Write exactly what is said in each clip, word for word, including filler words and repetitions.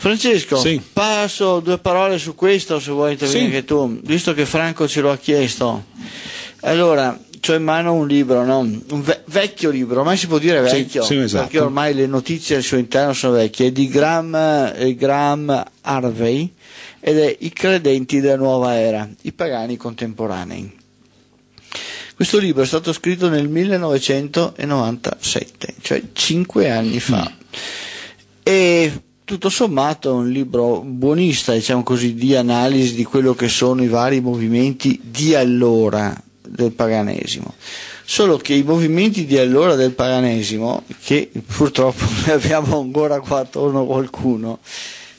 Francesco, sì. Passo due parole su questo, se vuoi intervenire sì. anche tu, visto che Franco ce lo ha chiesto. Allora, c'ho in mano un libro, no? Un ve vecchio libro, ormai si può dire vecchio, sì, sì, esatto. perché ormai le notizie al suo interno sono vecchie, è di Graham, eh, Graham Harvey, ed è I credenti della nuova era, i pagani contemporanei. Questo libro è stato scritto nel millenovecentonovantasette, cioè cinque anni fa, e tutto sommato è un libro buonista, diciamo così, di analisi di quello che sono i vari movimenti di allora del paganesimo. Solo che i movimenti di allora del paganesimo, che purtroppo ne abbiamo ancora qua attorno qualcuno,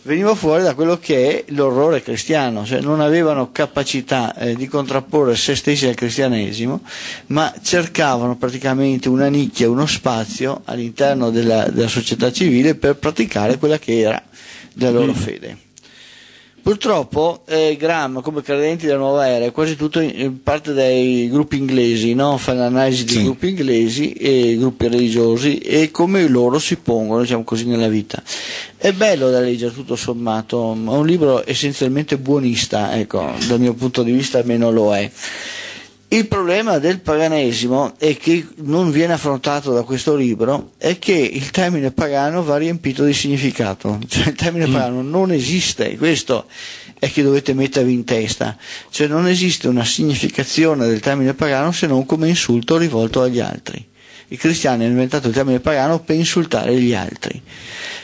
veniva fuori da quello che è l'orrore cristiano, cioè non avevano capacità eh, di contrapporre se stessi al cristianesimo, ma cercavano praticamente una nicchia, uno spazio all'interno della, della società civile per praticare quella che era la loro fede. Purtroppo eh, Graham, come credenti della nuova era, quasi tutto in parte dai gruppi inglesi, no? Fa l'analisi dei sì. gruppi inglesi e gruppi religiosi e come loro si pongono, diciamo così, nella vita. È bello da leggere tutto sommato, è un libro essenzialmente buonista, ecco, dal mio punto di vista almeno lo è. Il problema del paganesimo, e che non viene affrontato da questo libro, è che il termine pagano va riempito di significato, cioè il termine mm. pagano non esiste, questo è che dovete mettervi in testa, cioè non esiste una significazione del termine pagano se non come insulto rivolto agli altri. I cristiani hanno inventato il termine pagano per insultare gli altri.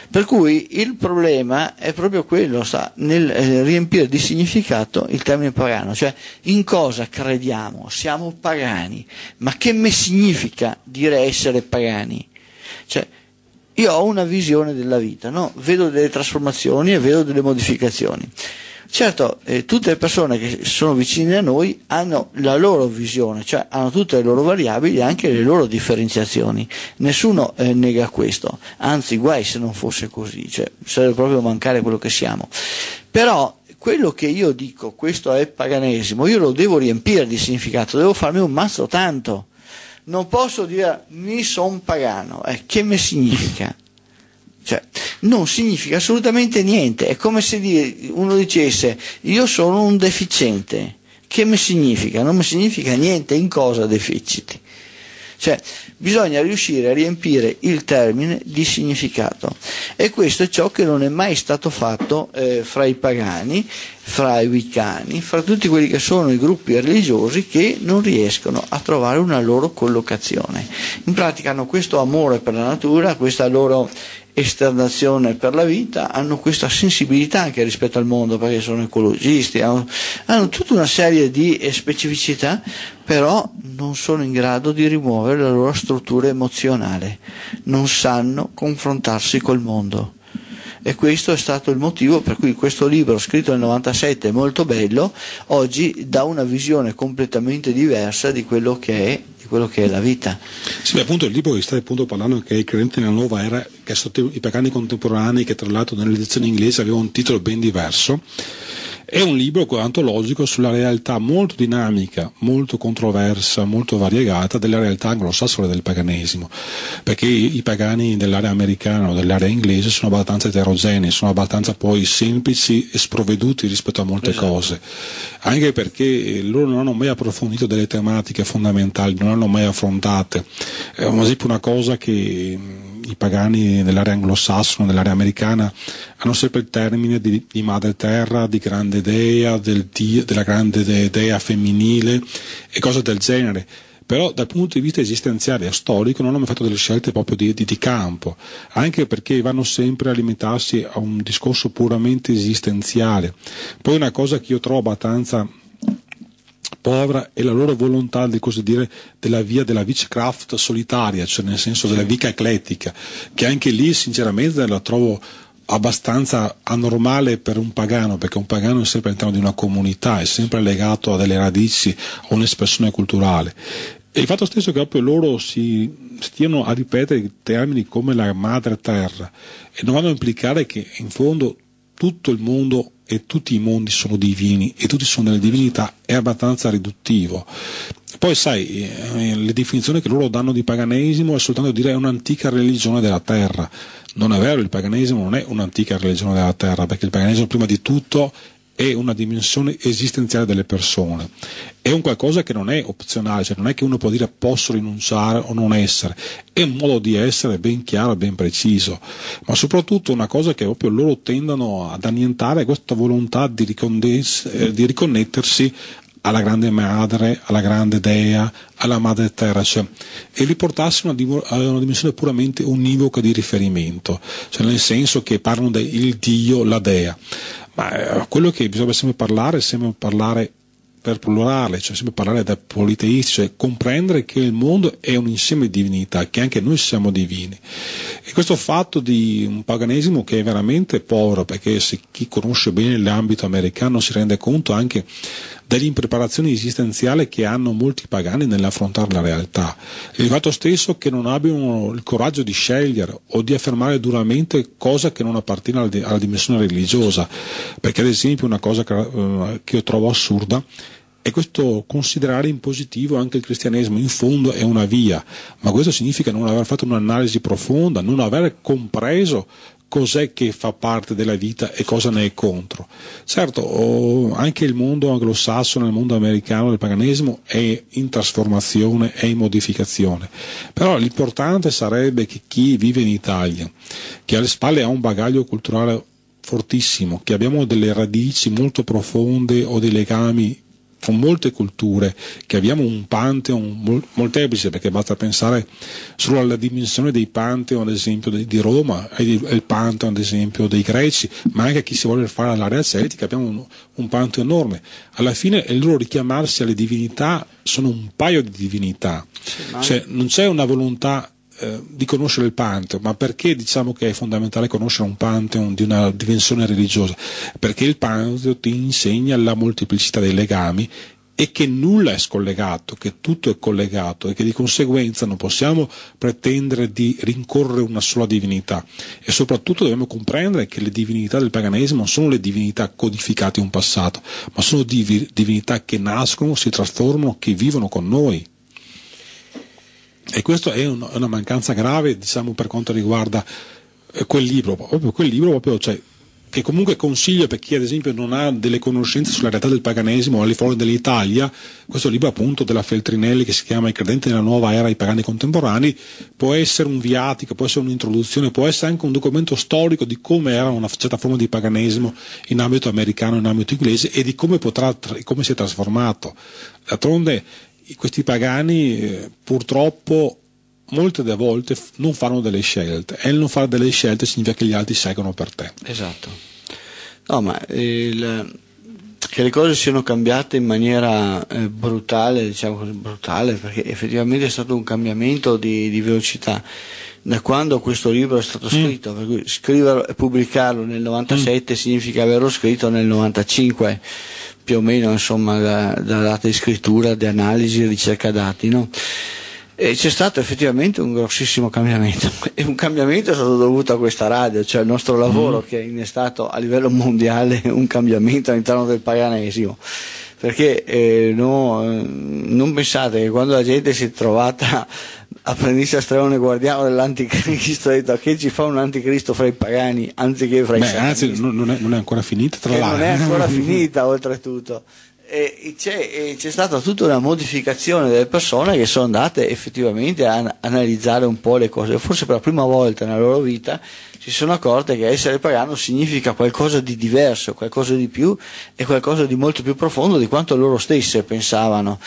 Per cui il problema è proprio quello, sta nel eh, riempire di significato il termine pagano, cioè in cosa crediamo, siamo pagani, ma che mi significa dire essere pagani? Cioè, io ho una visione della vita, no? Vedo delle trasformazioni e vedo delle modificazioni. Certo, eh, tutte le persone che sono vicine a noi hanno la loro visione, cioè hanno tutte le loro variabili e anche le loro differenziazioni. Nessuno eh, nega questo, anzi guai se non fosse così, cioè sarebbe proprio mancare quello che siamo. Però quello che io dico, questo è paganesimo, io lo devo riempire di significato, devo farmi un mazzo tanto. Non posso dire mi son pagano, eh, che mi significa? Cioè, non significa assolutamente niente, è come se uno dicesse io sono un deficiente, che mi significa? Non mi significa niente, in cosa deficiti? Cioè, bisogna riuscire a riempire il termine di significato, e questo è ciò che non è mai stato fatto eh, fra i pagani, fra i wiccani, fra tutti quelli che sono i gruppi religiosi che non riescono a trovare una loro collocazione. In pratica hanno questo amore per la natura, questa loro esternazione per la vita, hanno questa sensibilità anche rispetto al mondo perché sono ecologisti, hanno, hanno tutta una serie di specificità, però non sono in grado di rimuovere la loro struttura emozionale, non sanno confrontarsi col mondo. E questo è stato il motivo per cui questo libro, scritto nel novantasette, molto bello, oggi dà una visione completamente diversa di quello che è, di quello che è la vita. Sì, appunto il libro che stai appunto parlando, che è I credenti nella nuova era, che è stato I pagani contemporanei, che tra l'altro nell'edizione inglese aveva un titolo ben diverso, è un libro antologico sulla realtà molto dinamica, molto controversa, molto variegata della realtà anglosassone del paganesimo, perché i pagani dell'area americana o dell'area inglese sono abbastanza eterogenei, sono abbastanza poi semplici e sprovveduti rispetto a molte esatto. cose, anche perché loro non hanno mai approfondito delle tematiche fondamentali, non hanno mai affrontate. È un esempio, una cosa che i pagani dell'area anglosassone, dell'area americana, hanno sempre il termine di, di madre terra, di grande dea, del di, della grande de, dea femminile e cose del genere. Però dal punto di vista esistenziale e storico non hanno mai fatto delle scelte proprio di, di, di campo, anche perché vanno sempre a limitarsi a un discorso puramente esistenziale. Poi una cosa che io trovo abbastanza povera è la loro volontà di, così dire, della via della witchcraft solitaria, cioè nel senso della vita eclettica, che anche lì sinceramente la trovo abbastanza anormale per un pagano, perché un pagano è sempre all'interno di una comunità, è sempre legato a delle radici, a un'espressione culturale. E il fatto stesso che proprio loro si stiano a ripetere termini come la madre terra e non vanno a implicare che in fondo tutto il mondo e tutti i mondi sono divini e tutti sono delle divinità, è abbastanza riduttivo. Poi sai, le definizioni che loro danno di paganesimo è soltanto dire è un'antica religione della terra. Non è vero, il paganesimo non è un'antica religione della terra, perché il paganesimo prima di tutto è una dimensione esistenziale delle persone, è un qualcosa che non è opzionale, cioè non è che uno può dire posso rinunciare o non essere, è un modo di essere ben chiaro e ben preciso, ma soprattutto una cosa che proprio loro tendono ad annientare è questa volontà di, eh, di riconnettersi alla grande madre, alla grande dea, alla madre terra, cioè, e riportarsi a una, una dimensione puramente univoca di riferimento, cioè nel senso che parlano del Dio, la dea. Ma quello che bisogna sempre parlare è sempre parlare per plurale, cioè sempre parlare da politeisti, cioè comprendere che il mondo è un insieme di divinità, che anche noi siamo divini. E questo fatto di un paganesimo che è veramente povero, perché se chi conosce bene l'ambito americano si rende conto anche dell'impreparazione esistenziale che hanno molti pagani nell'affrontare la realtà, il fatto stesso che non abbiano il coraggio di scegliere o di affermare duramente cosa che non appartiene alla dimensione religiosa, perché ad esempio una cosa che io trovo assurda è questo considerare in positivo anche il cristianesimo, in fondo è una via, ma questo significa non aver fatto un'analisi profonda, non aver compreso cos'è che fa parte della vita e cosa ne è contro. Certo, oh, anche il mondo anglosassone, il mondo americano del paganesimo è in trasformazione, è in modificazione, però l'importante sarebbe che chi vive in Italia, che alle spalle ha un bagaglio culturale fortissimo, che abbiamo delle radici molto profonde o dei legami con molte culture, che abbiamo un pantheon mol molteplice, perché basta pensare solo alla dimensione dei pantheon ad esempio di, di Roma, e di, il pantheon ad esempio dei greci, ma anche a chi si vuole fare l'area celtica, abbiamo un, un pantheon enorme. Alla fine il loro richiamarsi alle divinità sono un paio di divinità, cioè non c'è una volontà eh, di conoscere il pantheon, ma perché diciamo che è fondamentale conoscere un pantheon di una dimensione religiosa? Perché il pantheon ti insegna la molteplicità dei legami e che nulla è scollegato, che tutto è collegato e che di conseguenza non possiamo pretendere di rincorrere una sola divinità, e soprattutto dobbiamo comprendere che le divinità del paganesimo non sono le divinità codificate in un passato, ma sono div- divinità che nascono, si trasformano, che vivono con noi. E questa è una mancanza grave, diciamo, per quanto riguarda quel libro, proprio quel libro proprio, cioè, che comunque consiglio per chi ad esempio non ha delle conoscenze sulla realtà del paganesimo alle fuori dell'Italia. Questo libro appunto della Feltrinelli, che si chiama I credenti della nuova era, i pagani contemporanei, può essere un viatico, può essere un'introduzione, può essere anche un documento storico di come era una certa forma di paganesimo in ambito americano, in ambito inglese, e di come, potrà, come si è trasformato. D'altronde questi pagani eh, purtroppo molte delle volte non fanno delle scelte, e il non fare delle scelte significa che gli altri seguono per te. Esatto. No, ma il, che le cose siano cambiate in maniera eh, brutale, diciamo così, brutale, perché effettivamente è stato un cambiamento di, di velocità da quando questo libro è stato scritto, mm. per cui scriverlo e pubblicarlo nel novantasette mm. significa averlo scritto nel novantacinque più o meno, insomma, da, da data di scrittura, di analisi, ricerca dati, no? E c'è stato effettivamente un grossissimo cambiamento, e un cambiamento è stato dovuto a questa radio, cioè il nostro lavoro mm. che è innestato a livello mondiale un cambiamento all'interno del paganesimo, perché eh, no, non pensate che quando la gente si è trovata apprendista straniero guardiano dell'anticristo, ha detto che ci fa un anticristo fra i pagani anziché fra i Beh, santi, anzi non è, non è ancora finita, tra l'altro non è ancora finita oltretutto, e c'è stata tutta una modificazione delle persone che sono andate effettivamente a analizzare un po' le cose, forse per la prima volta nella loro vita si sono accorte che essere pagano significa qualcosa di diverso, qualcosa di più e qualcosa di molto più profondo di quanto loro stesse pensavano.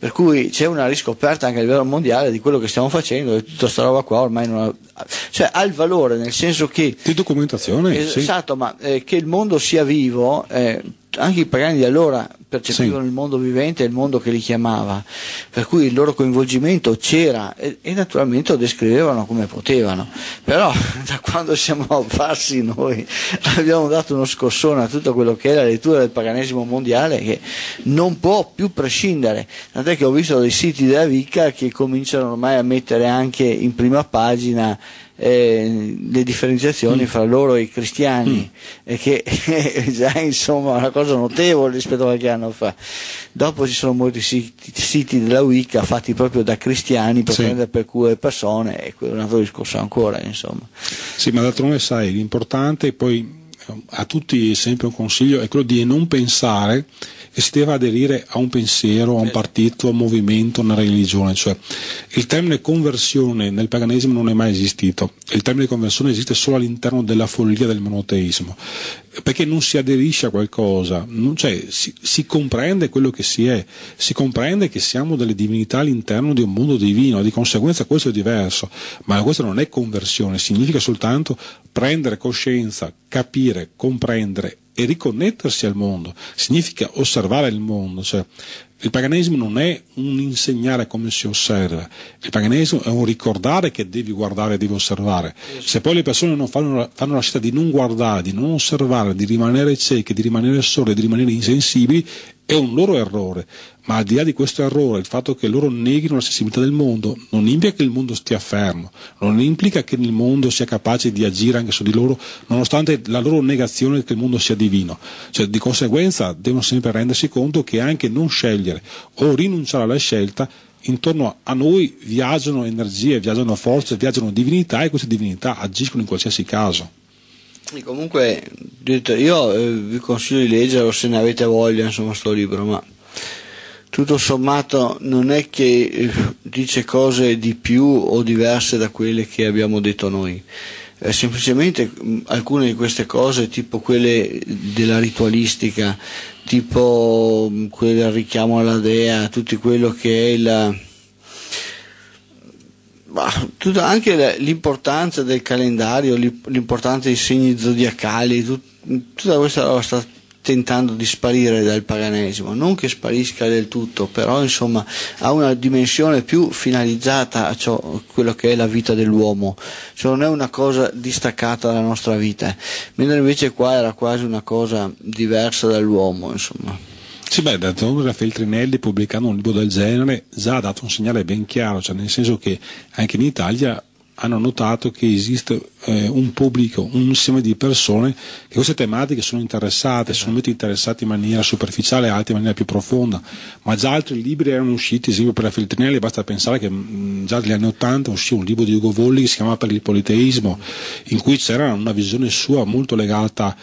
Per cui c'è una riscoperta anche a livello mondiale di quello che stiamo facendo, e tutta sta roba qua ormai non ha, cioè ha il valore, nel senso che di documentazione, eh, sì. Esatto, ma eh, che il mondo sia vivo, eh, anche i pagani di allora percepivano sì. il mondo vivente e il mondo che li chiamava, per cui il loro coinvolgimento c'era, e, e naturalmente lo descrivevano come potevano, però da quando siamo apparsi noi abbiamo dato uno scossone a tutto quello che è la lettura del paganesimo mondiale, che non può più prescindere, tant'è che ho visto dei siti della Vicca che cominciano ormai a mettere anche in prima pagina eh, le differenziazioni mm. fra loro e i cristiani, mm. che è già insomma una cosa notevole rispetto a qualche anno fa. Dopo ci sono molti siti, siti della Wicca fatti proprio da cristiani per sì. prendere per culo le persone, e quello è un altro discorso ancora, insomma. Sì, ma d'altronde sai, l'importante poi a tutti sempre un consiglio è quello di non pensare che si deve aderire a un pensiero, a un partito, a un movimento, a una religione. Cioè, il termine conversione nel paganesimo non è mai esistito. Il termine conversione esiste solo all'interno della follia del monoteismo, perché non si aderisce a qualcosa, non, cioè, si, si comprende quello che si è, si comprende che siamo delle divinità all'interno di un mondo divino, di conseguenza questo è diverso, ma questo non è conversione, significa soltanto prendere coscienza, capire, comprendere e riconnettersi al mondo, significa osservare il mondo. Cioè, il paganesimo non è un insegnare come si osserva, il paganesimo è un ricordare che devi guardare, devi osservare. Se poi le persone non fanno, fanno la scelta di non guardare, di non osservare, di rimanere cieche, di rimanere sole, di rimanere insensibili, è un loro errore, ma al di là di questo errore, il fatto che loro neghino la sensibilità del mondo non implica che il mondo stia fermo, non implica che il mondo sia capace di agire anche su di loro, nonostante la loro negazione che il mondo sia divino. Cioè, di conseguenza devono sempre rendersi conto che anche non scegliere o rinunciare alla scelta, intorno a noi viaggiano energie, viaggiano forze, viaggiano divinità, e queste divinità agiscono in qualsiasi caso. E comunque io eh, vi consiglio di leggerlo se ne avete voglia, insomma, sto libro, ma tutto sommato non è che eh, dice cose di più o diverse da quelle che abbiamo detto noi. Eh, semplicemente mh, alcune di queste cose, tipo quelle della ritualistica, tipo mh, quelle del richiamo alla dea, tutto quello che è la... Bah, tutta, anche l'importanza del calendario, l'importanza dei segni zodiacali, tut, tutta questa roba sta tentando di sparire dal paganesimo, non che sparisca del tutto, però insomma ha una dimensione più finalizzata a ciò, quello che è la vita dell'uomo, cioè non è una cosa distaccata dalla nostra vita, mentre invece qua era quasi una cosa diversa dall'uomo, insomma. Sì, beh, d'altronde Feltrinelli, pubblicando un libro del genere, già ha dato un segnale ben chiaro, cioè nel senso che anche in Italia hanno notato che esiste eh, un pubblico, un insieme di persone che queste tematiche sono interessate, sono molto interessate in maniera superficiale, altri in maniera più profonda, ma già altri libri erano usciti, esempio per la Feltrinelli, basta pensare che mh, già negli anni Ottanta uscì un libro di Ugo Volli che si chiamava Per il Politeismo, in cui c'era una visione sua molto legata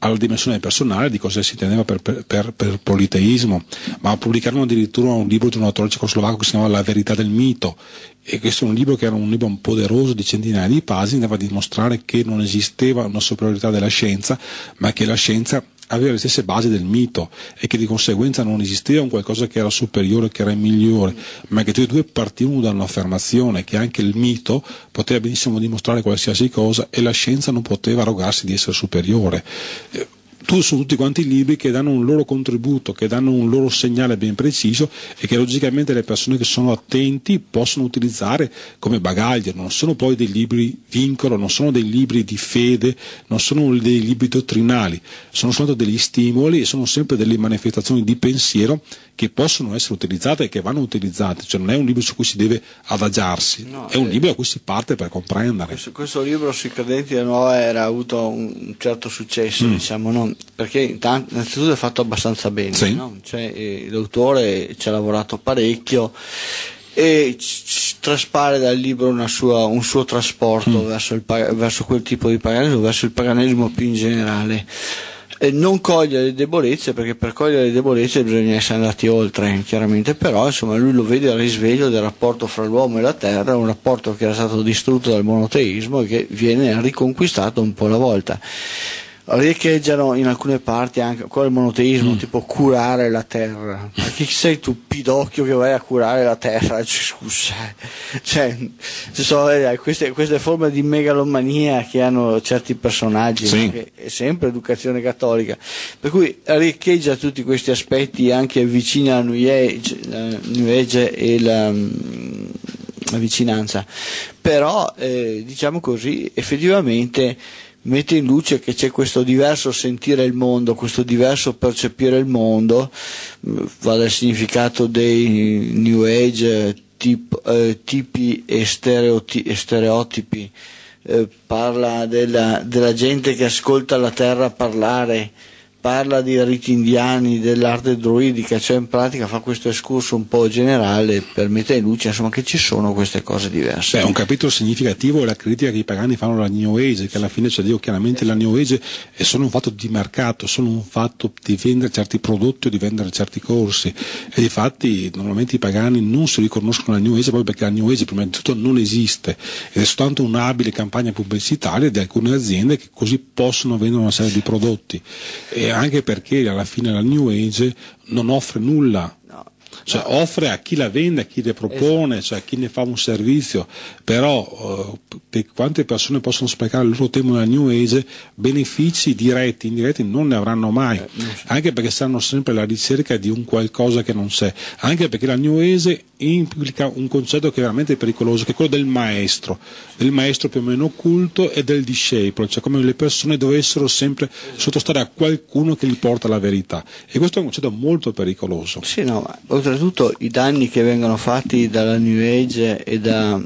alla dimensione personale di cosa si teneva per, per, per, per politeismo, ma pubblicarono addirittura un libro di un autore cecoslovacco che si chiamava La verità del mito, e questo è un libro che era un libro poderoso di centinaia di pagine, andava a dimostrare che non esisteva una superiorità della scienza, ma che la scienza aveva le stesse basi del mito, e che di conseguenza non esisteva un qualcosa che era superiore, che era migliore, ma che tutti e due partivano da un'affermazione che anche il mito poteva benissimo dimostrare qualsiasi cosa e la scienza non poteva arrogarsi di essere superiore. Tu sono tutti quanti i libri che danno un loro contributo, che danno un loro segnale ben preciso e che logicamente le persone che sono attenti possono utilizzare come bagaglio. Non sono poi dei libri vincolo, non sono dei libri di fede, non sono dei libri dottrinali, sono soltanto degli stimoli e sono sempre delle manifestazioni di pensiero che possono essere utilizzate e che vanno utilizzate. Cioè non è un libro su cui si deve adagiarsi, no, è un eh, libro a cui si parte per comprendere. Questo, questo libro sui credenti della nuova era ha avuto un certo successo, mm. diciamo, no? Perché innanzitutto è fatto abbastanza bene, sì. no? Cioè, eh, l'autore ci ha lavorato parecchio e traspare dal libro una sua, un suo trasporto mm. verso, il, verso quel tipo di paganesimo, verso il paganesimo più in generale. E non coglie le debolezze, perché per cogliere le debolezze bisogna essere andati oltre, chiaramente, però insomma lui lo vede al risveglio del rapporto fra l'uomo e la terra, un rapporto che era stato distrutto dal monoteismo e che viene riconquistato un po' alla volta. Riecheggiano in alcune parti anche ancora il monoteismo, mm. tipo curare la terra. Ma chi sei tu, pidocchio, che vai a curare la terra? Scusa, cioè, ci sono queste, queste forme di megalomania che hanno certi personaggi, sì. che è sempre educazione cattolica, per cui riecheggia tutti questi aspetti anche vicini alla New Age, la New Age e la, la vicinanza, però eh, diciamo così, effettivamente mette in luce che c'è questo diverso sentire il mondo, questo diverso percepire il mondo, va dal significato dei New Age, tip, eh, tipi e, stereoti, e stereotipi eh, parla della, della gente che ascolta la terra parlare, parla di riti indiani, dell'arte druidica, cioè in pratica fa questo escurso un po' generale per mettere in luce insomma che ci sono queste cose diverse. Beh, un capitolo significativo è la critica che i pagani fanno alla New Age, che alla fine c'è Dio, chiaramente la New Age è solo un fatto di mercato, solo un fatto di vendere certi prodotti o di vendere certi corsi, e difatti normalmente i pagani non si riconoscono alla New Age proprio perché la New Age prima di tutto non esiste ed è soltanto un'abile campagna pubblicitaria di alcune aziende che così possono vendere una serie di prodotti, e anche perché alla fine la New Age non offre nulla, no, cioè no. offre a chi la vende, a chi le propone, esatto. cioè a chi ne fa un servizio, però eh, per quante persone possono sprecare il loro tempo nella New Age, benefici diretti, indiretti non ne avranno mai, eh, so. anche perché saranno sempre alla ricerca di un qualcosa che non c'è, anche perché la New Age implica un concetto che è veramente pericoloso, che è quello del maestro, del maestro più o meno occulto e del discepolo, cioè come le persone dovessero sempre sottostare a qualcuno che gli porta la verità, e questo è un concetto molto pericoloso. Sì, no, ma oltretutto i danni che vengono fatti dalla New Age e da,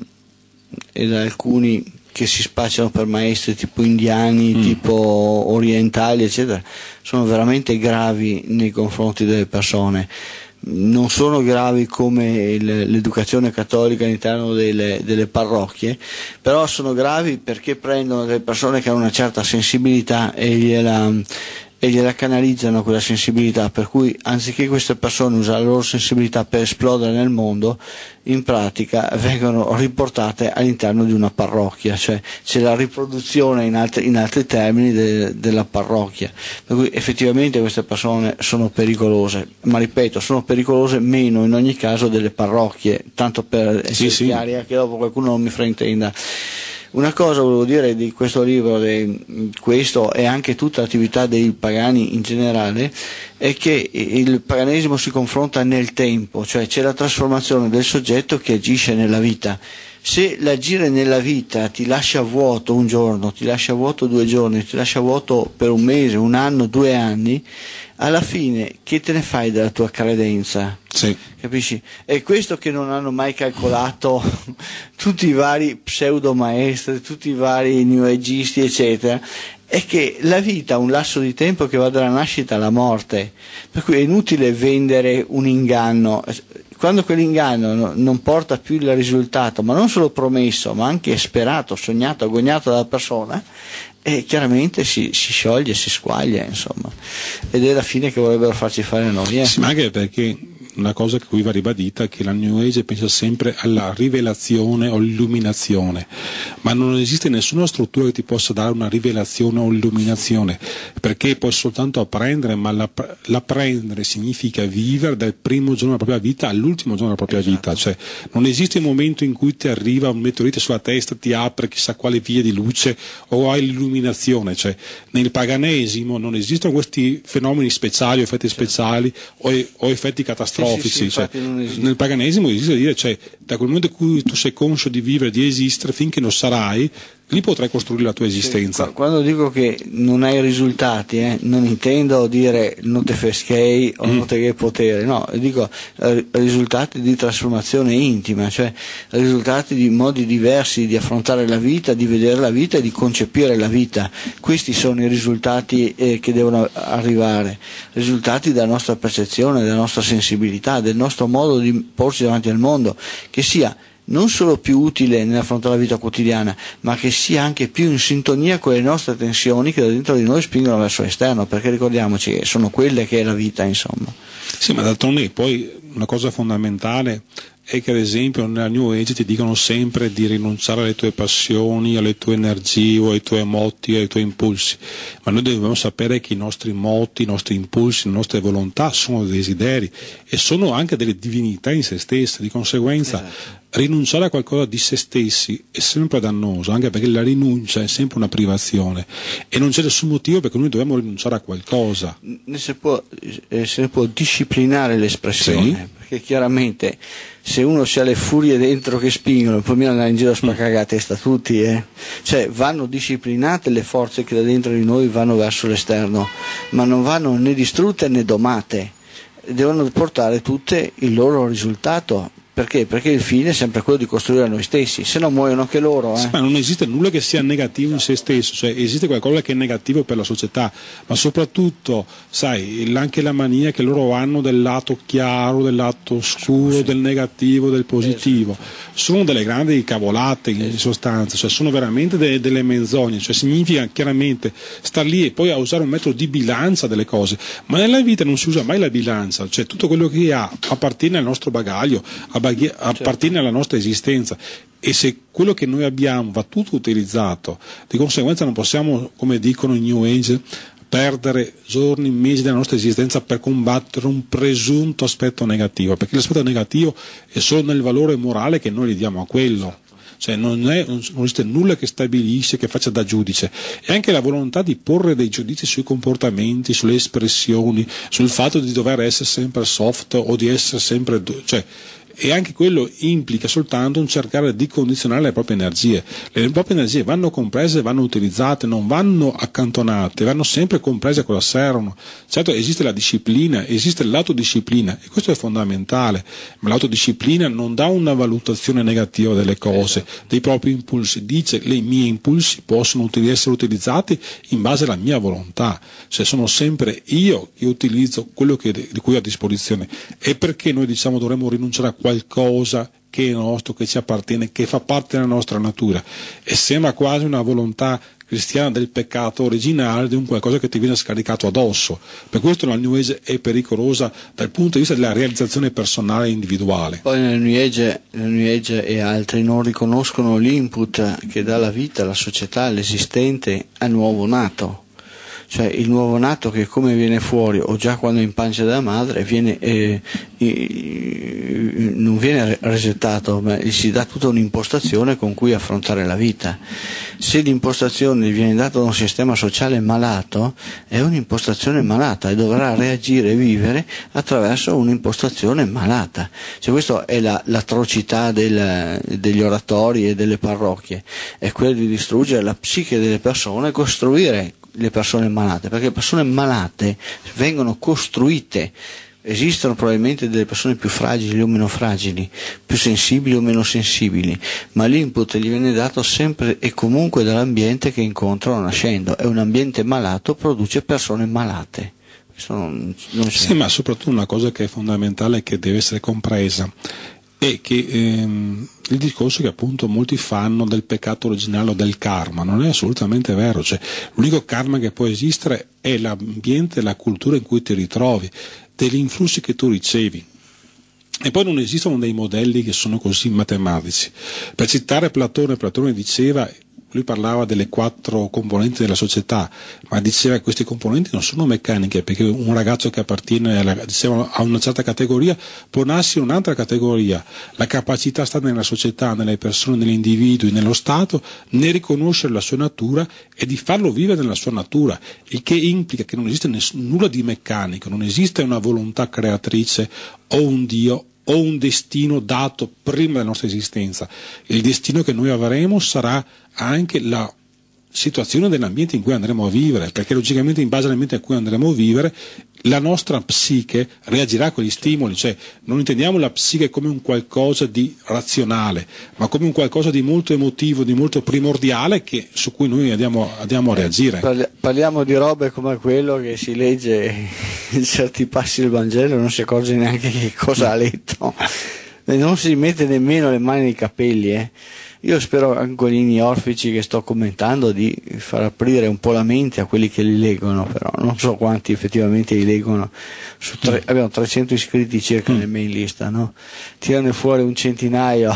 e da alcuni che si spacciano per maestri tipo indiani, mm. tipo orientali eccetera, sono veramente gravi nei confronti delle persone. Non sono gravi come l'educazione cattolica all'interno delle, delle parrocchie, però sono gravi perché prendono delle persone che hanno una certa sensibilità e gliela, e gliela canalizzano quella sensibilità, per cui anziché queste persone usare la loro sensibilità per esplodere nel mondo, in pratica vengono riportate all'interno di una parrocchia, cioè c'è la riproduzione in altri, in altri termini de, della parrocchia, per cui effettivamente queste persone sono pericolose, ma ripeto, sono pericolose meno in ogni caso delle parrocchie, tanto per essere sì, chiari, sì. che dopo qualcuno non mi fraintenda. Una cosa volevo dire di questo libro, di questo e anche tutta l'attività dei pagani in generale, è che il paganesimo si confronta nel tempo, cioè c'è la trasformazione del soggetto che agisce nella vita. Se l'agire nella vita ti lascia vuoto un giorno, ti lascia vuoto due giorni, ti lascia vuoto per un mese, un anno, due anni, alla fine che te ne fai della tua credenza? Sì. Capisci? È questo che non hanno mai calcolato tutti i vari pseudo maestri, tutti i vari new agisti eccetera, è che la vita ha un lasso di tempo che va dalla nascita alla morte, per cui è inutile vendere un inganno. Quando quell'inganno non porta più il risultato, ma non solo promesso, ma anche sperato, sognato, agognato dalla persona, e chiaramente si, si scioglie, si squaglia, insomma. Ed è la fine che vorrebbero farci fare noi. Eh? Sì, ma anche perché una cosa che qui va ribadita è che la New Age pensa sempre alla rivelazione o illuminazione, ma non esiste nessuna struttura che ti possa dare una rivelazione o illuminazione, perché puoi soltanto apprendere, ma l'apprendere significa vivere dal primo giorno della propria vita all'ultimo giorno della propria esatto. vita, cioè non esiste un momento in cui ti arriva un meteorite sulla testa, ti apre chissà quale via di luce o hai l'illuminazione, cioè nel paganesimo non esistono questi fenomeni speciali o effetti esatto. speciali o, o effetti catastrofici. Sì, sì, cioè, nel paganesimo esiste dire, cioè, da quel momento in cui tu sei conscio di vivere, di esistere, finché non sarai, lì potrai costruire la tua esistenza. Sì, quando dico che non hai risultati, eh, non intendo dire non te feschei o mm. non te che potere, no, dico eh, risultati di trasformazione intima, cioè risultati di modi diversi di affrontare la vita, di vedere la vita e di concepire la vita. Questi sono i risultati eh, che devono arrivare, risultati della nostra percezione, della nostra sensibilità, del nostro modo di porsi davanti al mondo, che sia non solo più utile nell'affrontare la vita quotidiana, ma che sia anche più in sintonia con le nostre tensioni che da dentro di noi spingono verso l'esterno, perché ricordiamoci che sono quelle che è la vita, insomma. Sì, ma d'altronde poi una cosa fondamentale è che ad esempio nella New Age ti dicono sempre di rinunciare alle tue passioni, alle tue energie, ai tuoi moti, ai tuoi impulsi, ma noi dobbiamo sapere che i nostri moti, i nostri impulsi, le nostre volontà sono desideri e sono anche delle divinità in se stesse, di conseguenza esatto. rinunciare a qualcosa di se stessi è sempre dannoso, anche perché la rinuncia è sempre una privazione e non c'è nessun motivo perché noi dobbiamo rinunciare a qualcosa. Se, può, se ne può disciplinare l'espressione, sì. perché chiaramente se uno si ha le furie dentro che spingono, poi mi andare in giro a spaccare la testa tutti, eh? Cioè vanno disciplinate le forze che da dentro di noi vanno verso l'esterno, ma non vanno né distrutte né domate, devono portare tutte il loro risultato. Perché? Perché il fine è sempre quello di costruire a noi stessi, se no muoiono anche loro. Eh. Sì, ma non esiste nulla che sia negativo in se stesso, cioè esiste qualcosa che è negativo per la società, ma soprattutto, sai, anche la mania che loro hanno del lato chiaro, del lato oscuro, sì, del negativo, del positivo, esatto, sono delle grandi cavolate in esatto. sostanza, cioè sono veramente de delle menzogne, cioè significa chiaramente star lì e poi a usare un metodo di bilancia delle cose, ma nella vita non si usa mai la bilancia, cioè tutto quello che ha appartiene al nostro bagaglio, appartiene alla nostra esistenza, e se quello che noi abbiamo va tutto utilizzato, di conseguenza non possiamo, come dicono i New Age, perdere giorni, mesi della nostra esistenza per combattere un presunto aspetto negativo, perché l'aspetto negativo è solo nel valore morale che noi gli diamo a quello. Cioè non, è, non esiste nulla che stabilisce, che faccia da giudice, e anche la volontà di porre dei giudizi sui comportamenti, sulle espressioni, sul fatto di dover essere sempre soft o di essere sempre... Cioè, e anche quello implica soltanto un cercare di condizionare le proprie energie. Le proprie energie vanno comprese, vanno utilizzate, non vanno accantonate, vanno sempre comprese a cosa servono. Certo, esiste la disciplina, esiste l'autodisciplina, e questo è fondamentale, ma l'autodisciplina non dà una valutazione negativa delle cose, dei propri impulsi, dice che i miei impulsi possono essere utilizzati in base alla mia volontà, se sono sempre io che utilizzo quello che, di cui ho a disposizione. E perché noi diciamo dovremmo rinunciare a qualcosa che è nostro, che ci appartiene, che fa parte della nostra natura, e sembra quasi una volontà cristiana del peccato originale, di un qualcosa che ti viene scaricato addosso. Per questo la New Age è pericolosa dal punto di vista della realizzazione personale e individuale. Poi nel New Age, nel New Age e altri non riconoscono l'input che dà la vita, la società, l'esistente al nuovo nato. Cioè il nuovo nato, che come viene fuori, o già quando è in pancia della madre, viene, eh, eh, non viene resettato, ma gli si dà tutta un'impostazione con cui affrontare la vita. Se l'impostazione viene data da un sistema sociale malato, è un'impostazione malata e dovrà reagire e vivere attraverso un'impostazione malata. Cioè questa è l'atrocità la, degli oratori e delle parrocchie, è quella di distruggere la psiche delle persone e costruire le persone malate, perché le persone malate vengono costruite. Esistono probabilmente delle persone più fragili o meno fragili, più sensibili o meno sensibili, ma l'input gli viene dato sempre e comunque dall'ambiente che incontrano nascendo, e un ambiente malato produce persone malate. Questo non, non sì, ma soprattutto una cosa che è fondamentale, che deve essere compresa, è che ehm, il discorso che appunto molti fanno del peccato originale o del karma non è assolutamente vero. Cioè, l'unico karma che può esistere è l'ambiente, la cultura in cui ti ritrovi, degli influssi che tu ricevi. E poi non esistono dei modelli che sono così matematici. Per citare Platone, Platone diceva, lui parlava delle quattro componenti della società, ma diceva che queste componenti non sono meccaniche, perché un ragazzo che appartiene alla, diciamo, a una certa categoria può nascere in un'altra categoria. La capacità sta nella società, nelle persone, negli individui, nello Stato, nel riconoscere la sua natura e di farlo vivere nella sua natura, il che implica che non esiste nulla di meccanico, non esiste una volontà creatrice o un Dio o un destino dato prima della nostra esistenza. Il destino che noi avremo sarà anche la situazione dell'ambiente in cui andremo a vivere, perché logicamente in base all'ambiente in cui andremo a vivere la nostra psiche reagirà a quegli stimoli. Cioè non intendiamo la psiche come un qualcosa di razionale, ma come un qualcosa di molto emotivo, di molto primordiale, che, su cui noi andiamo, andiamo a reagire. Parliamo di robe come quello che si legge in certi passi del Vangelo e non si accorge neanche che cosa ha letto, non si mette nemmeno le mani nei capelli. eh Io spero anche quelli orfici che sto commentando di far aprire un po' la mente a quelli che li leggono, però non so quanti effettivamente li leggono. Su tre, abbiamo trecento iscritti circa nel mail lista, no? Tirano fuori un centinaio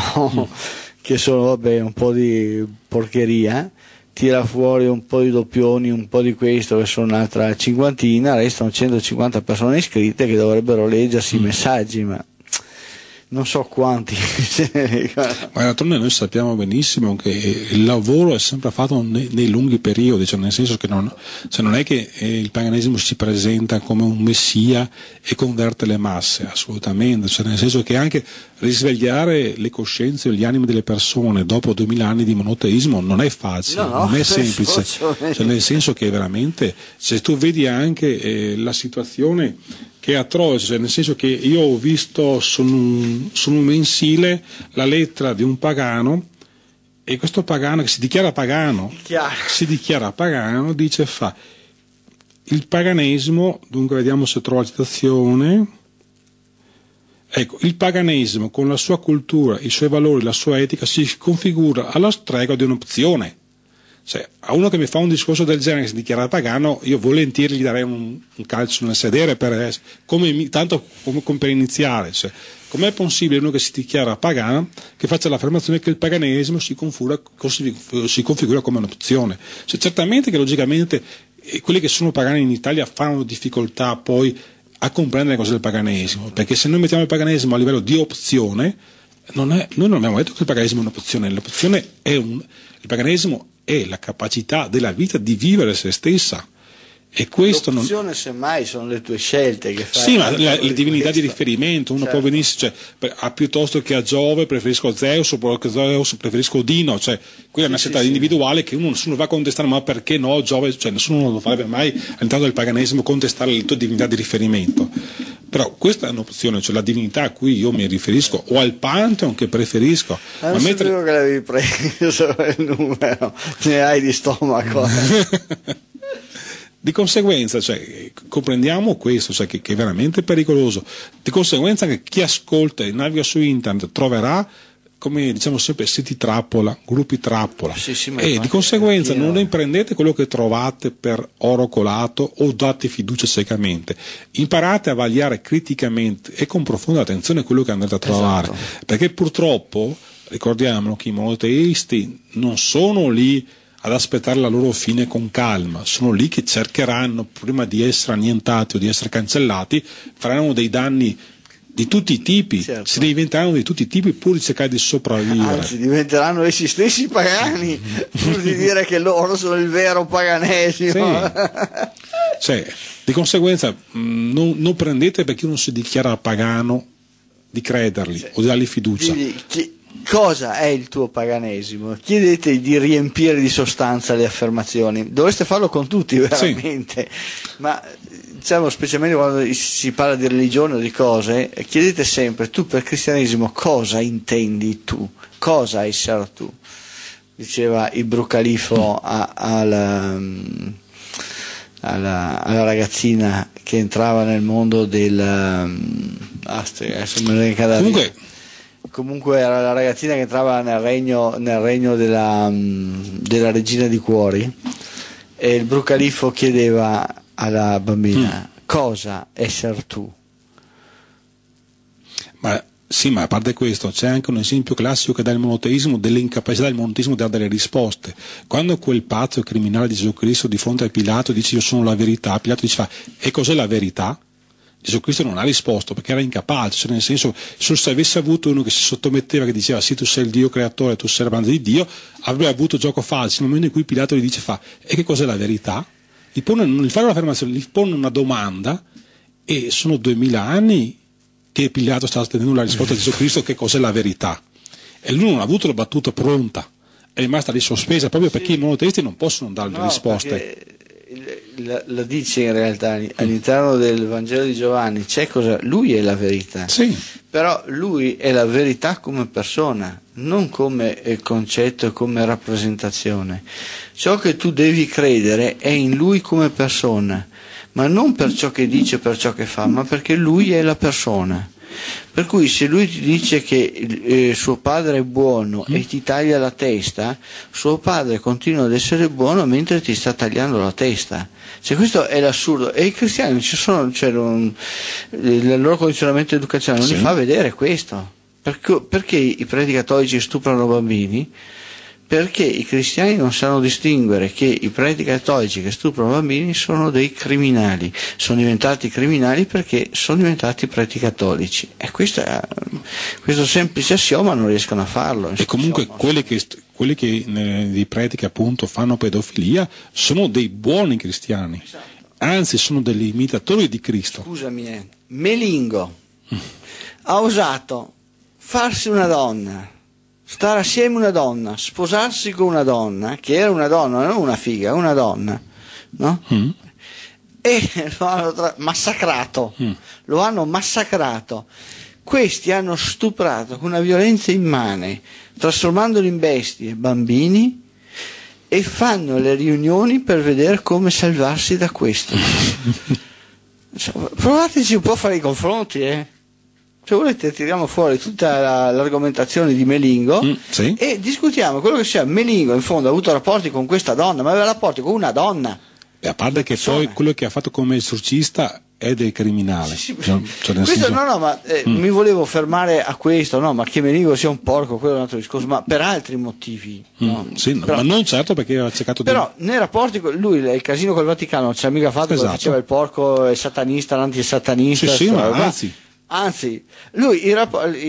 che sono, vabbè, un po' di porcheria, tira fuori un po' di doppioni, un po' di questo, che sono un'altra cinquantina, restano centocinquanta persone iscritte che dovrebbero leggersi i messaggi, ma non so quanti. Ma d'altronde noi sappiamo benissimo che il lavoro è sempre fatto nei, nei lunghi periodi, cioè nel senso che non, cioè non è che il paganesimo si presenta come un messia e converte le masse, assolutamente, cioè nel senso che anche risvegliare le coscienze o gli animi delle persone dopo duemila anni di monoteismo non è facile, no, no, non è semplice, cioè nel senso che veramente, se tu vedi anche eh, la situazione che è atroce, nel senso che io ho visto su un, su un mensile la lettera di un pagano, e questo pagano che si dichiara pagano, Dichiaro. si dichiara pagano, dice fa il paganesimo, dunque vediamo se trovo la citazione, ecco, il paganesimo con la sua cultura, i suoi valori, la sua etica si configura alla stregua di un'opzione. Cioè, a uno che mi fa un discorso del genere, che si dichiara pagano, io volentieri gli darei un, un calcio nel sedere, per, come, tanto come, come per iniziare. Cioè, com'è possibile uno che si dichiara pagano che faccia l'affermazione che il paganesimo si configura, si configura come un'opzione? Cioè, certamente che logicamente quelli che sono pagani in Italia fanno difficoltà poi a comprendere cos'è il paganesimo, perché se noi mettiamo il paganesimo a livello di opzione, non è, noi non abbiamo detto che il paganesimo è un'opzione, l'opzione è un, il paganesimo è la capacità della vita di vivere se stessa, e questo non... L'opzione semmai sono le tue scelte che fai. Sì, ma la, le divinità di riferimento, uno certo. può venire, cioè, a, piuttosto che a Giove preferisco Zeus, o a Zeus preferisco Odino, cioè quella sì, è una scelta sì, individuale sì. che uno, nessuno va a contestare, ma perché no Giove, cioè nessuno lo farebbe mai all'interno del paganesimo contestare le tue divinità di riferimento. Però questa è un'opzione, cioè la divinità a cui io mi riferisco, o al Pantheon che preferisco. Ma non mentre... sapevo che l'avevi preso il numero, ne hai di stomaco. Di conseguenza, cioè, comprendiamo questo, cioè, che, che è veramente pericoloso. Di conseguenza che chi ascolta e naviga su internet troverà, come diciamo sempre, siti trappola, gruppi trappola, sì, sì, e di conseguenza anch'io... non imprendete quello che trovate per oro colato o date fiducia ciecamente. Imparate a vagliare criticamente e con profonda attenzione quello che andate a trovare, esatto. perché purtroppo, ricordiamolo, che i monoteisti non sono lì ad aspettare la loro fine con calma, sono lì che cercheranno, prima di essere annientati o di essere cancellati, faranno dei danni di tutti i tipi, certo. si diventeranno di tutti i tipi pur di cercare di sopravvivere. Anzi, diventeranno essi stessi pagani, pur di dire che loro sono il vero paganesimo. Sì. Cioè, di conseguenza non, non prendete perché uno si dichiara pagano di crederli sì. o di dargli fiducia. Quindi, chi... cosa è il tuo paganesimo? Chiedete di riempire di sostanza le affermazioni, dovreste farlo con tutti veramente, sì. ma diciamo specialmente quando si parla di religione o di cose, chiedete sempre: tu per cristianesimo cosa intendi tu? Cosa hai essere tu? Diceva il Brucalifo a, alla, alla, alla ragazzina che entrava nel mondo del... adesso me ne cadà comunque... Comunque era la ragazzina che entrava nel regno, nel regno della, della regina di cuori, e il Brucalifo chiedeva alla bambina mm. cosa esser tu. Ma sì, ma a parte questo c'è anche un esempio classico che dà il monoteismo, dell'incapacità del monoteismo di dare delle risposte. Quando quel pazzo criminale di Gesù Cristo di fronte a Pilato dice io sono la verità, Pilato dice fa, e cos'è la verità? Gesù Cristo non ha risposto perché era incapace, cioè nel senso, se avesse avuto uno che si sottometteva, che diceva sì tu sei il Dio creatore, tu sei servante di Dio, avrebbe avuto gioco facile. Nel momento in cui Pilato gli dice fa, e che cos'è la verità? Gli pone, non gli fa un'affermazione, gli pone una domanda, e sono duemila anni che Pilato sta attendendo la risposta di Gesù Cristo, che cos'è la verità? E lui non ha avuto la battuta pronta, è rimasta lì sospesa proprio perché sì. i monoteisti non possono dare no, risposte. Perché... La, la dice in realtà all'interno del Vangelo di Giovanni, c'è cosa, lui è la verità, sì. però lui è la verità come persona, non come concetto e come rappresentazione. Ciò che tu devi credere è in lui come persona, ma non per ciò che dice, per ciò che fa, ma perché lui è la persona. Per cui se lui ti dice che eh, suo padre è buono mm. e ti taglia la testa, suo padre continua ad essere buono mentre ti sta tagliando la testa. Cioè, questo è l'assurdo. E i cristiani ci sono, cioè, non, il loro condizionamento educazionale non sì. li fa vedere questo. Perché, perché i preti cattolici stuprano bambini? Perché i cristiani non sanno distinguere che i preti cattolici che stuprano bambini sono dei criminali, sono diventati criminali perché sono diventati preti cattolici, e questa, questo semplice assioma non riescono a farlo. E comunque quelli che, quelli che i preti che appunto fanno pedofilia sono dei buoni cristiani, esatto. anzi sono degli imitatori di Cristo. Scusami, Milingo mm. ha osato farsi una donna, stare assieme una donna, sposarsi con una donna, che era una donna, non una figa, una donna, no? Mm. e lo hanno massacrato, mm. lo hanno massacrato. Questi hanno stuprato con una violenza immane, trasformandoli in bestie, bambini, e fanno le riunioni per vedere come salvarsi da questo. Cioè, provateci un po' a fare i confronti, eh. Se volete tiriamo fuori tutta la, l'argomentazione di Milingo mm, sì. e discutiamo quello che sia. Milingo in fondo ha avuto rapporti con questa donna, ma aveva rapporti con una donna. E a parte che poi quello che ha fatto come esorcista è del criminale. Sì, sì. Non, cioè questo, no, no, ma eh, mm. mi volevo fermare a questo, no, ma che Milingo sia un porco, quello è un altro discorso, ma per altri motivi. Mm. No? Sì, però, ma non certo perché aveva cercato però, di... Però nei rapporti, lui il casino col Vaticano non c'è mica fatto, esatto. Faceva il porco, il satanista, l'antisatanista. Sì, sì, ma anzi... Anzi, lui i,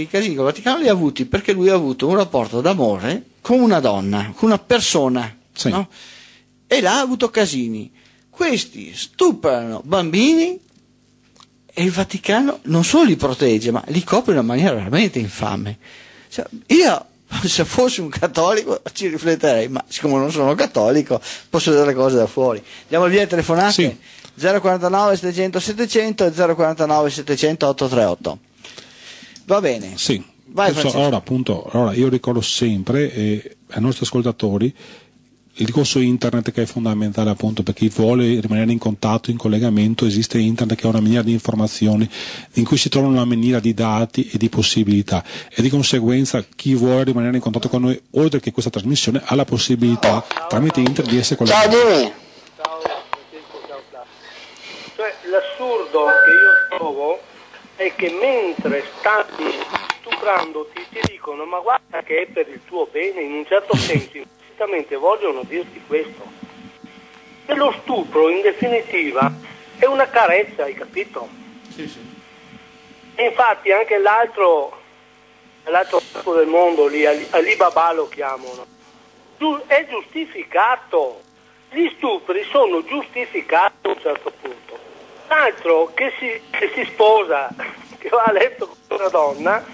i casini col Vaticano li ha avuti perché lui ha avuto un rapporto d'amore con una donna, con una persona, sì. no? E là ha avuto casini. Questi stuprano bambini e il Vaticano non solo li protegge, ma li copre in una maniera veramente infame. Cioè, io, se fossi un cattolico, ci rifletterei, ma siccome non sono cattolico, posso vedere le cose da fuori. Andiamo via le telefonate? Sì. zero quarantanove settecento settecento e zero quarantanove settecento ottocentotrentotto. Va bene. Sì. Vai, Francesco. Allora, appunto, allora io ricordo sempre eh, ai nostri ascoltatori il corso internet, che è fondamentale appunto per chi vuole rimanere in contatto, in collegamento. Esiste internet, che è una miniera di informazioni in cui si trovano una miniera di dati e di possibilità, e di conseguenza chi vuole rimanere in contatto con noi oltre che questa trasmissione ha la possibilità tramite internet di essere collegato. Ciao. L'assurdo che io trovo è che mentre stanno stuprandoti ti dicono ma guarda che è per il tuo bene, in un certo senso implicitamente vogliono dirti questo. E lo stupro in definitiva è una carezza, hai capito? Sì, sì. E infatti anche l'altro l'altro capo del mondo lì, Alibaba lo chiamano, è giustificato, gli stupri sono giustificati a un certo punto. L'altro che si, che si sposa, che va a letto con una donna,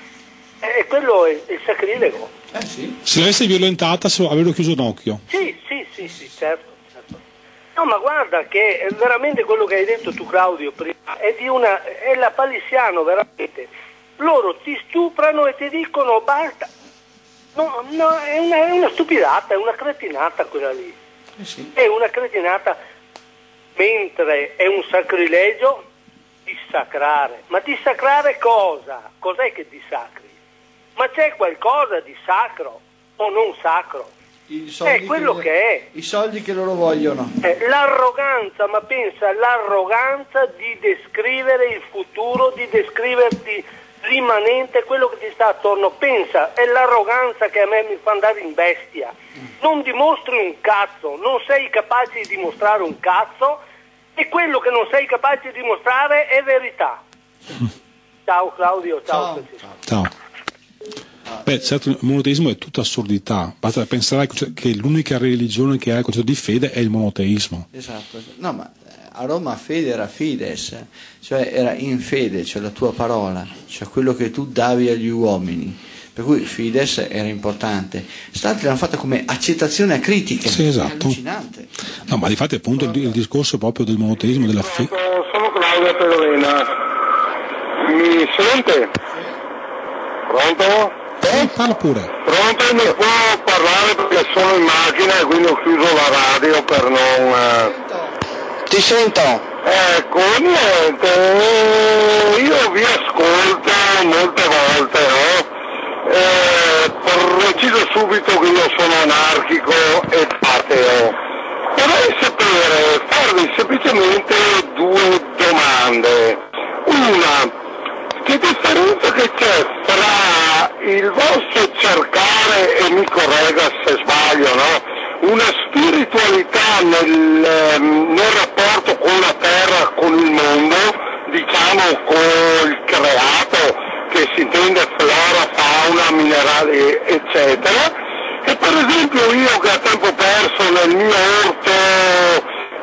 eh, quello è, è il sacrilego. Eh sì. Se l'avessi violentata, se avevo chiuso un occhio. Sì, sì, sì, sì, certo, certo. No, ma guarda che veramente quello che hai detto tu, Claudio, prima, è di una, è la lapalissiano, veramente. Loro ti stuprano e ti dicono basta. No, no, è una, è una stupidata, è una cretinata quella lì. Eh sì. È una cretinata. Mentre è un sacrilegio dissacrare. Ma dissacrare cosa? Cos'è che dissacri? Ma c'è qualcosa di sacro o non sacro? È quello che, che è. I soldi che loro vogliono. È l'arroganza, ma pensa, l'arroganza di descrivere il futuro, di descriverti l'immanente, quello che ti sta attorno. Pensa, è l'arroganza che a me mi fa andare in bestia. Non dimostri un cazzo, non sei capace di dimostrare un cazzo, e quello che non sei capace di dimostrare è verità. Ciao Claudio, ciao. Ciao. Ciao. Beh, certo, il monoteismo è tutta assurdità. Basta pensare che l'unica religione che ha il concetto di fede è il monoteismo. Esatto. No, ma a Roma fede era fides, cioè era in fede, cioè la tua parola, cioè quello che tu davi agli uomini. Per cui fides era importante. Stati l'hanno fatta come accettazione acritica. Sì, esatto. È allucinante. No, ma di fatto appunto il, il discorso proprio del monoteismo, della fede. Sono Claudio Perolena. Mi sente? Pronto? Eh, parla pure. Pronto, mi può parlare perché sono in macchina e quindi ho chiuso la radio per non... Ti sento. Ecco, niente, io vi ascolto molte volte, no? Eh, preciso subito che io sono anarchico e ateo. Vorrei sapere, farvi semplicemente due domande. Una, che differenza che c'è tra il vostro cercare, e mi corregga se sbaglio, no? Una spiritualità nel, nel rapporto con la terra, con il mondo, diciamo col creato, che si intende flora, fauna, minerali, eccetera. E per esempio io che a tempo perso nel mio orto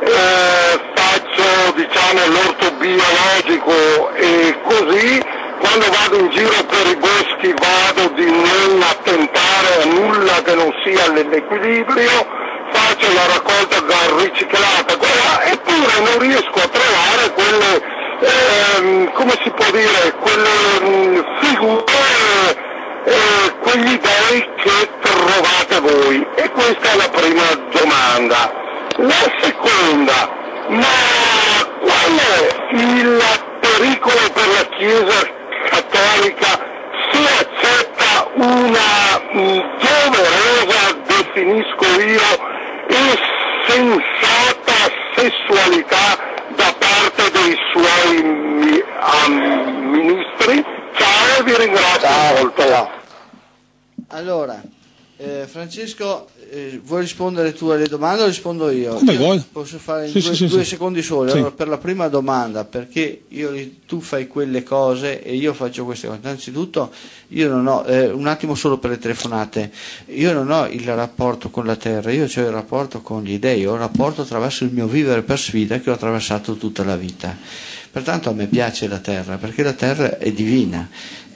eh, faccio diciamo l'orto biologico e così, quando vado in giro per i boschi vado di non attentare a nulla che non sia nell'equilibrio, faccio la raccolta riciclata, eppure non riesco a trovare quelle, ehm, come si può dire, quelle mh, figure, eh, quegli dei che trovate voi. E questa è la prima domanda. La seconda, ma qual è il pericolo per la Chiesa cattolica se accetta una doverosa, definisco io, insensata sessualità da parte dei suoi mi, um, ministri? Ciao, vi ringrazio. Ciao. Molto. Allora, eh, Francesco, eh, vuoi rispondere tu alle domande o rispondo io? Come io vuoi. Posso fare sì, in due, sì, due sì. secondi soli. Sì. Allora, per la prima domanda, perché io, tu fai quelle cose e io faccio queste cose. Innanzitutto, io non ho, eh, un attimo solo per le telefonate, io non ho il rapporto con la terra, io ho il rapporto con gli dei, ho un rapporto attraverso il mio vivere per sfida che ho attraversato tutta la vita. Pertanto a me piace la terra, perché la terra è divina.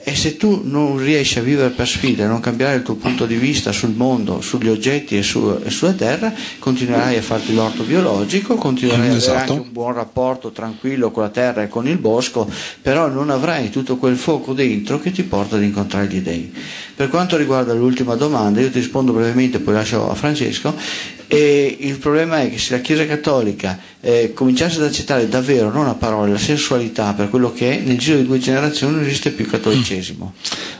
E se tu non riesci a vivere per sfida, non cambiare il tuo punto di vista sul mondo, sugli oggetti e, su, e sulla terra, continuerai a farti l'orto biologico, continuerai ad esatto. avere anche un buon rapporto tranquillo con la terra e con il bosco, però non avrai tutto quel fuoco dentro che ti porta ad incontrare gli dèi. Per quanto riguarda l'ultima domanda, io ti rispondo brevemente, poi lascio a Francesco. E il problema è che se la Chiesa Cattolica eh, cominciasse ad accettare davvero, non a parole, la sessualità per quello che è, nel giro di due generazioni non esiste più cattolicesimo.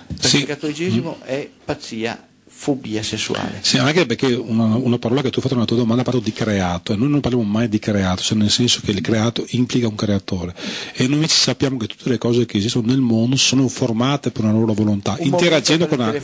Perché sì. il cattolicesimo mm. è pazzia, fobia sessuale. Sì, anche perché una, una parola che tu hai fatto nella tua domanda, parlo di creato, e noi non parliamo mai di creato, cioè nel senso che il creato implica un creatore, e noi invece sappiamo che tutte le cose che esistono nel mondo sono formate per una loro volontà, un interagendo, con altri,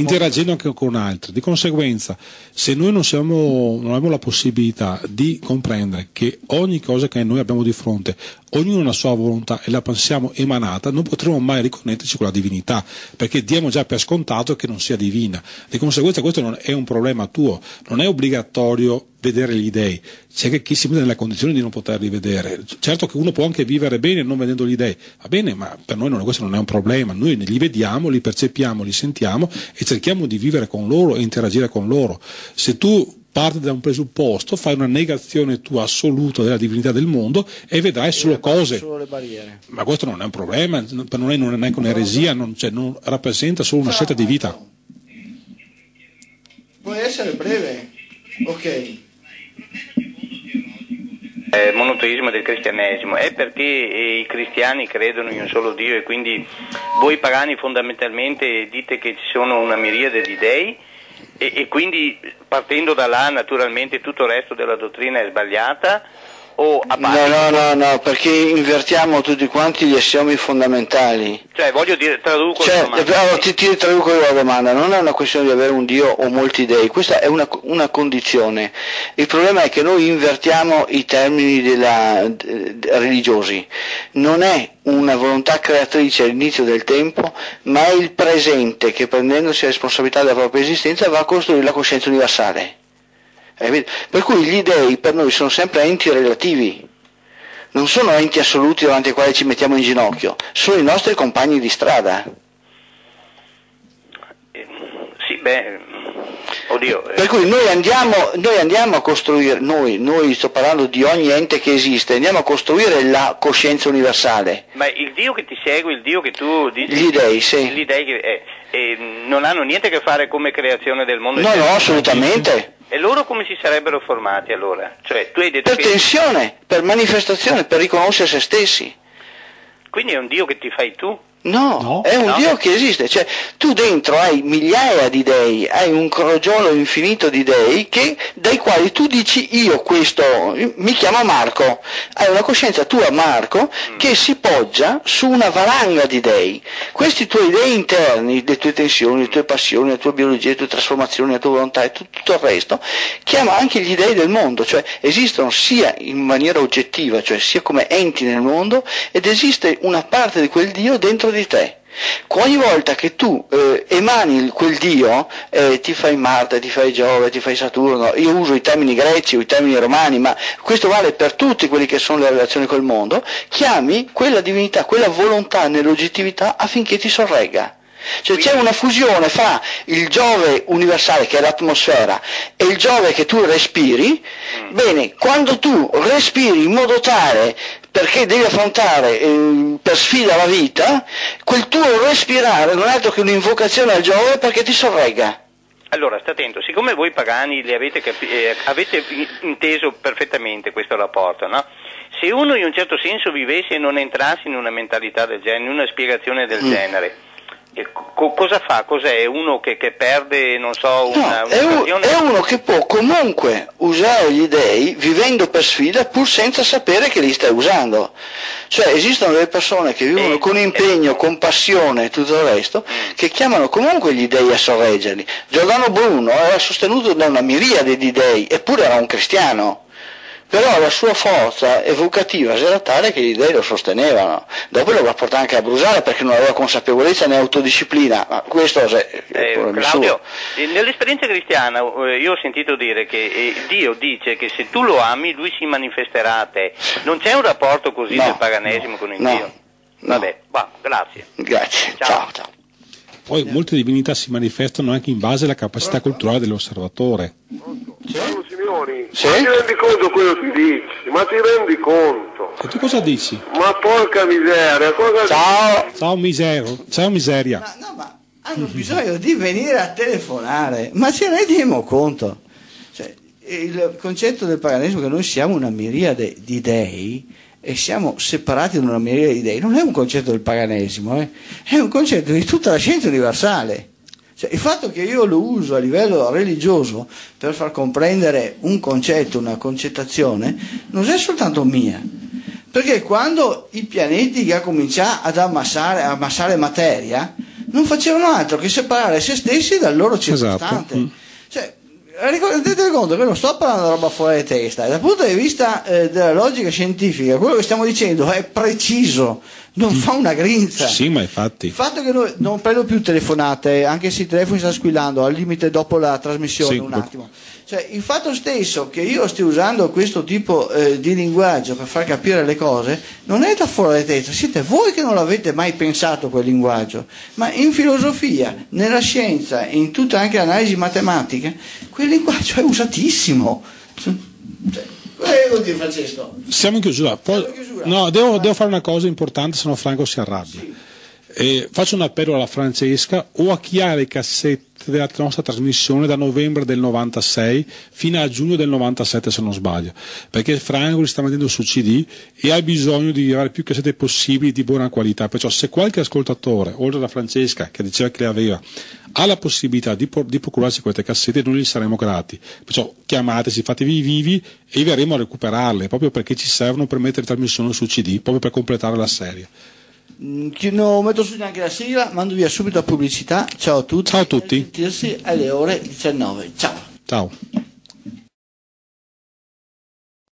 interagendo anche con altri. Di conseguenza, se noi non, siamo, non abbiamo la possibilità di comprendere che ogni cosa che noi abbiamo di fronte, ognuno ha una sua volontà e la pensiamo emanata, non potremo mai riconnetterci con la divinità, perché diamo già per scontato che non sia divina. Di conseguenza questo non è un problema tuo, non è obbligatorio vedere gli dèi, c'è che chi si mette nella condizione di non poterli vedere. Certo che uno può anche vivere bene non vedendo gli dèi, va bene, ma per noi non, questo non è un problema, noi li vediamo, li percepiamo, li sentiamo e cerchiamo di vivere con loro e interagire con loro. Se tu parte da un presupposto, fai una negazione tua assoluta della divinità del mondo e vedrai solo cose, solo le barriere. Ma questo non è un problema, per noi non è neanche un'eresia, non, cioè, non rappresenta solo una scelta di vita. Puoi essere breve? Ok. Il monoteismo del cristianesimo è perché i cristiani credono in un solo Dio e quindi voi pagani fondamentalmente dite che ci sono una miriade di dei e, e quindi partendo da là naturalmente tutto il resto della dottrina è sbagliata. O a no, no, no, no, perché invertiamo tutti quanti gli assiomi fondamentali. Cioè, voglio dire, traduco cioè, la domanda. Allora, ti, ti traduco io la domanda. Non è una questione di avere un Dio o molti dei, questa è una, una condizione. Il problema è che noi invertiamo i termini della, de, de, religiosi. Non è una volontà creatrice all'inizio del tempo, ma è il presente che, prendendosi la responsabilità della propria esistenza, va a costruire la coscienza universale. Per cui gli dèi per noi sono sempre enti relativi, non sono enti assoluti davanti ai quali ci mettiamo in ginocchio, sono i nostri compagni di strada. Eh, sì, beh, oddio. Per cui noi andiamo, noi andiamo a costruire, noi, noi sto parlando di ogni ente che esiste, andiamo a costruire la coscienza universale. Ma il Dio che ti segue, il Dio che tu dici, gli dèi, sì. Gli dèi che, eh, eh, non hanno niente a che fare come creazione del mondo. No, no, assolutamente. E loro come si sarebbero formati allora? Cioè, tu hai detto per che... tensione, per manifestazione, per riconoscere se stessi. Quindi è un Dio che ti fai tu? No, no. è un no. Dio che esiste. Cioè, tu dentro hai migliaia di dei, hai un crogiolo infinito di dei che, dai quali tu dici io questo, mi chiamo Marco. Hai una coscienza tua, Marco, mm. che si poggia su una valanga di dei. Questi tuoi dei interni, le tue tensioni, le tue passioni, la tua biologia, le tue trasformazioni, la tua volontà e tutto, tutto il resto, chiama anche gli dei del mondo. Cioè, esistono sia in maniera oggettiva, cioè sia come enti nel mondo, ed esiste una parte di quel Dio dentro di te. Ogni volta che tu eh, emani quel Dio, eh, ti fai Marte, ti fai Giove, ti fai Saturno, io uso i termini greci o i termini romani, ma questo vale per tutti quelli che sono le relazioni col mondo, chiami quella divinità, quella volontà nell'oggettività affinché ti sorregga. Cioè c'è una fusione fra il Giove universale che è l'atmosfera e il Giove che tu respiri. Bene, quando tu respiri in modo tale perché devi affrontare eh, per sfida la vita, quel tuo respirare non è altro che un'invocazione al Giove perché ti sorregga. Allora, sta attento, siccome voi pagani le avete, capi- eh, avete inteso perfettamente questo rapporto, no? Se uno in un certo senso vivesse e non entrasse in una mentalità del genere, in una spiegazione del mm. genere, Co- cosa fa? Cos'è? Uno che, che perde, non so, una, no, è, un, è uno che può comunque usare gli dèi vivendo per sfida pur senza sapere che li stai usando. Cioè esistono delle persone che vivono eh, con impegno, eh, con passione e tutto il resto, che chiamano comunque gli dèi a sorreggerli. Giordano Bruno era sostenuto da una miriade di dèi, eppure era un cristiano. Però la sua forza evocativa era tale che gli dei lo sostenevano. Dopo lo va portare anche a brusare perché non aveva consapevolezza né autodisciplina. Ma questo se, eh, Claudio, nell'esperienza cristiana io ho sentito dire che Dio dice che se tu lo ami lui si manifesterà a te. Non c'è un rapporto così no, del paganesimo no, con il no, Dio? Vabbè, no. Va, grazie. Grazie, ciao. ciao, ciao. Poi molte divinità si manifestano anche in base alla capacità culturale dell'osservatore. Ciao Simeoni, sì? Ma ti rendi conto quello che dici? Ma ti rendi conto? E tu cosa dici? Ma porca miseria, cosa Ciao, dici? Ciao misero, ciao miseria. Ma no, ma hanno bisogno di venire a telefonare, ma ce ne diamo conto? Cioè, il concetto del paganesimo che noi siamo una miriade di dei e siamo separati da una miriade di dei non è un concetto del paganesimo, eh? È un concetto di tutta la scienza universale. Cioè, il fatto che io lo uso a livello religioso per far comprendere un concetto, una concettazione, non è soltanto mia. Perché quando i pianeti che cominciarono ad ammassare, ammassare materia, non facevano altro che separare se stessi dal loro circostante. Esatto. Mm. Cioè, rendete conto che non sto parlando di roba fuori di testa, dal punto di vista eh, della logica scientifica, quello che stiamo dicendo è preciso, non fa una grinza. Sì, ma infatti. Il fatto che noi non prendo più telefonate, anche se i telefoni stanno squillando, al limite dopo la trasmissione, sì, un attimo. Cioè, il fatto stesso che io stia usando questo tipo eh, di linguaggio per far capire le cose non è da fuori di testa, siete voi che non l'avete mai pensato quel linguaggio, ma in filosofia, nella scienza, in tutta anche l'analisi matematica, quel linguaggio è usatissimo. Cioè, eh, Francesco. Siamo in chiusura. Poi, Siamo in chiusura. No, devo, devo fare una cosa importante, se no Franco si arrabbia. Sì. Eh, faccio un appello alla Francesca o a chi ha le cassette della nostra trasmissione da novembre del novantasei fino a giugno del novantasette, se non sbaglio, perché Franco li sta mettendo su C D e ha bisogno di avere più cassette possibili di buona qualità. Perciò se qualche ascoltatore, oltre alla Francesca che diceva che le aveva, ha la possibilità di, por- di procurarsi queste cassette, noi gli saremo grati. Perciò chiamateci, fatevi vivi e verremo a recuperarle, proprio perché ci servono per mettere trasmissione su C D, proprio per completare la serie. No, metto su neanche la sigla, mando via subito la pubblicità. Ciao a tutti. Ciao a tutti. Sentirsi alle ore diciannove. Ciao. Ciao.